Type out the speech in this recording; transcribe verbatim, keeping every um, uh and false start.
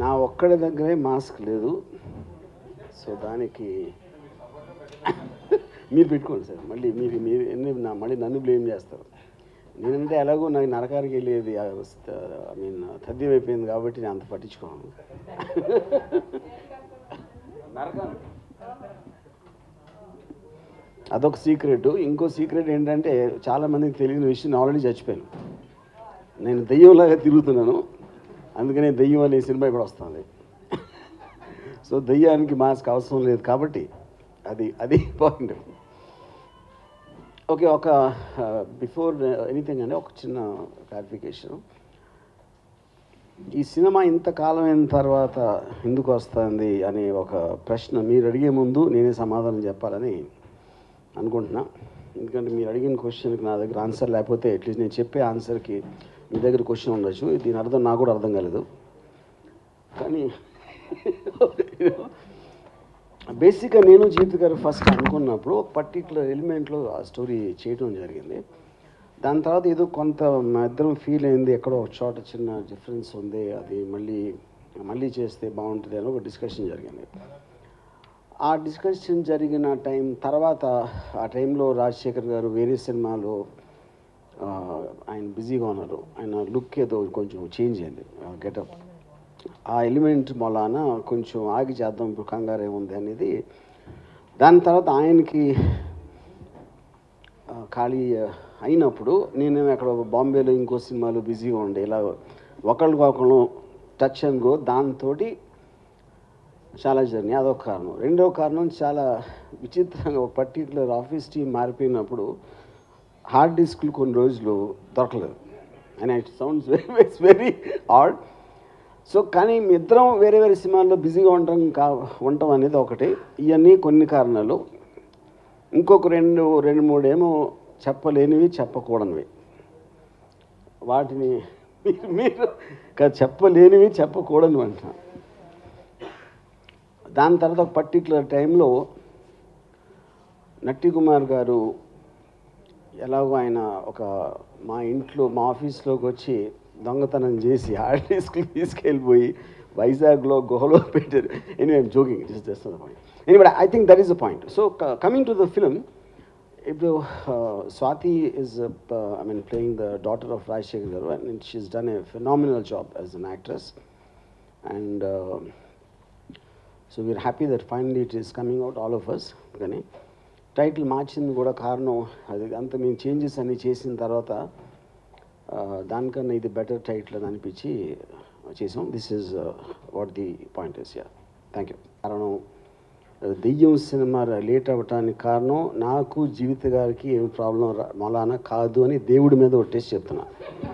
నా ఒక్కడి దగ్గరే మాస్క్ లేదు సో దానికి మీరు పెట్టుకోండి సార్ మళ్ళీ మీరు మీరు ఎన్ని నా మళ్ళీ నన్ను బ్లేమ్ చేస్తారు నేనంటే ఎలాగో నాకు నరకానికి వెళ్ళేది ఐ మీన్ తద్యం అయిపోయింది కాబట్టి నేను అంత పట్టించుకోను నరకానికి అదొక సీక్రెట్ ఇంకో సీక్రెట్ ఏంటంటే చాలామందికి తెలియని విషయం ఆల్రెడీ చచ్చిపోయాను నేను దెయ్యంలాగా తిరుగుతున్నాను అందుకనే దెయ్యం అనే సినిమా ఇప్పుడు వస్తుంది సో దెయ్యానికి మాస్క్ అవసరం లేదు కాబట్టి అది అది పాయింట్ ఓకే ఒక బిఫోర్ ఎనీథింగ్ అంటే ఒక చిన్న క్లారిఫికేషన్ ఈ సినిమా ఇంతకాలం అయిన తర్వాత ఎందుకు వస్తుంది అనే ఒక ప్రశ్న మీరు అడిగే ముందు నేనే సమాధానం చెప్పాలని అనుకుంటున్నా ఎందుకంటే మీరు అడిగిన క్వశ్చన్కి నా దగ్గర ఆన్సర్ లేకపోతే అట్లీస్ట్ నేను చెప్పే ఆన్సర్కి మీ దగ్గర క్వశ్చన్ ఉండొచ్చు దీని అర్థం నాకు కూడా అర్థం కాలేదు కానీ బేసిక్గా నేను జీవిత గారు ఫస్ట్ అనుకున్నప్పుడు ఒక పర్టికులర్ ఎలిమెంట్లో ఆ స్టోరీ చేయడం జరిగింది దాని తర్వాత ఏదో కొంత ఇద్దరం ఫీల్ అయింది ఎక్కడో ఒక చోట చిన్న డిఫరెన్స్ ఉంది అది మళ్ళీ మళ్ళీ చేస్తే బాగుంటుంది అని ఒక డిస్కషన్ జరిగింది ఆ డిస్కషన్ జరిగిన టైం తర్వాత ఆ టైంలో రాజశేఖర్ గారు వేరే సినిమాలో ఆయన బిజీగా ఉన్నారు ఆయన లుక్ ఏదో కొంచెం చేంజ్ అయింది గెటప్ ఆ ఎలిమెంట్ మూలాన కొంచెం ఆగి చేద్దాం ఇప్పుడు కంగారు ఏముంది అనేది దాని తర్వాత ఆయనకి ఖాళీ అయినప్పుడు నేను అక్కడ బాంబేలో ఇంకో సినిమాలో బిజీగా ఉండే ఇలా ఒకళ్ళకొకళ్ళు టచ్ అండ్ గో దాంతో చాలా జర్నీ అదొక కారణం రెండో కారణం చాలా విచిత్రంగా ఒక పర్టికులర్ ఆఫీస్ టీం మారిపోయినప్పుడు హార్డ్ డిస్క్లు కొన్ని రోజులు దొరకలేదు and it sounds very it's very hard so కానీ మీ ఇద్దరం వేరే వేరే సినిమాల్లో బిజీగా ఉండటం కా ఉండటం అనేది ఒకటి ఇవన్నీ కొన్ని కారణాలు ఇంకొక రెండు రెండు మూడేమో చెప్పలేనివి చెప్పకూడనివి వాటిని మీరు మీరు చెప్పలేనివి చెప్పకూడనివి అంటున్నాను దాని తర్వాత ఒక పర్టికులర్ టైంలో నట్టి కుమార్ గారు ఎలాగో ఆయన ఒక మా ఇంట్లో మా ఆఫీస్లోకి వచ్చి దొంగతనం చేసి హార్డ్ డిస్క్లు తీసుకెళ్ళిపోయి వైజాగ్లో గుహలో పెట్టారు anyway I'm joking it is just the point anyway I think that is the point so coming to the film ఇప్పుడు Swathi is I mean playing the daughter of Rajasekhar garu and she's done a phenomenal job as an actress and so we're happy that finally it is coming out all of us కానీ title మార్చింది కూడా కారణం అది అంత మేము changes అన్నీ చేసిన తర్వాత దానికన్నా ఇది బెటర్ టైటిల్ అని అనిపించి చేసాం this is what the point is yeah thank you కారణం దెయ్యం సినిమా లేట్ అవ్వటానికి కారణం నాకు జీవిత గారికి ఏమి ప్రాబ్లం మలానా కాదు అని దేవుడి మీద ఒక టెస్ట్ చెప్తున్నాను